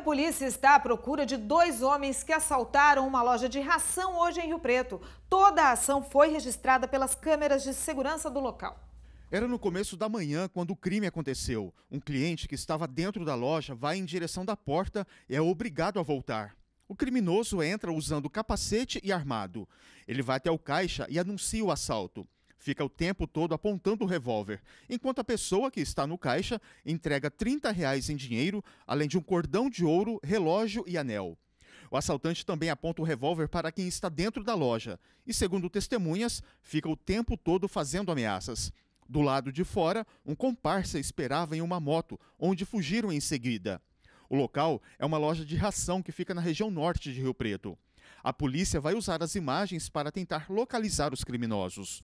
A polícia está à procura de 2 homens que assaltaram uma loja de ração hoje em Rio Preto. Toda a ação foi registrada pelas câmeras de segurança do local. Era no começo da manhã quando o crime aconteceu. Um cliente que estava dentro da loja vai em direção da porta e é obrigado a voltar. O criminoso entra usando capacete e armado. Ele vai até o caixa e anuncia o assalto. Fica o tempo todo apontando o revólver, enquanto a pessoa que está no caixa entrega R$ 30 em dinheiro, além de um cordão de ouro, relógio e anel. O assaltante também aponta o revólver para quem está dentro da loja e, segundo testemunhas, fica o tempo todo fazendo ameaças. Do lado de fora, um comparsa esperava em uma moto, onde fugiram em seguida. O local é uma loja de ração que fica na região norte de Rio Preto. A polícia vai usar as imagens para tentar localizar os criminosos.